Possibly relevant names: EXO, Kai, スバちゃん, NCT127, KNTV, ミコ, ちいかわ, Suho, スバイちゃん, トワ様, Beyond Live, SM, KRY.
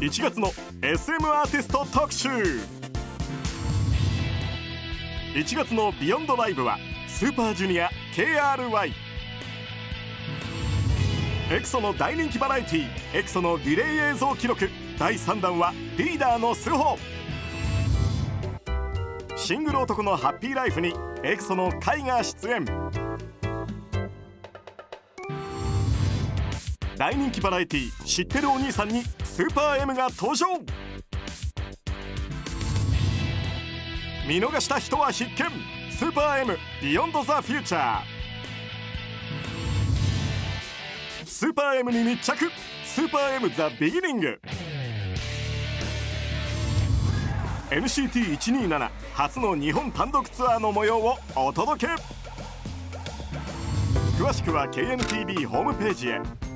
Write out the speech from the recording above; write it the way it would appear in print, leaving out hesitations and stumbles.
1月の SM アーティスト特集。1月のビヨンドライブはスーパージュニア KRY、 エクソの大人気バラエティエクソのリレー映像記録第3弾はリーダーのスホ、シングル男のハッピーライフにエクソのカイが出演。大人気バラエティー知ってるお兄さんにスーパー M が登場。見逃した人は必見、スーパー M ビヨンドザフューチャー。スーパー M に密着、スーパー M ザビギニング。 NCT127 初の日本単独ツアーの模様をお届け。詳しくは KNTV ホームページへ。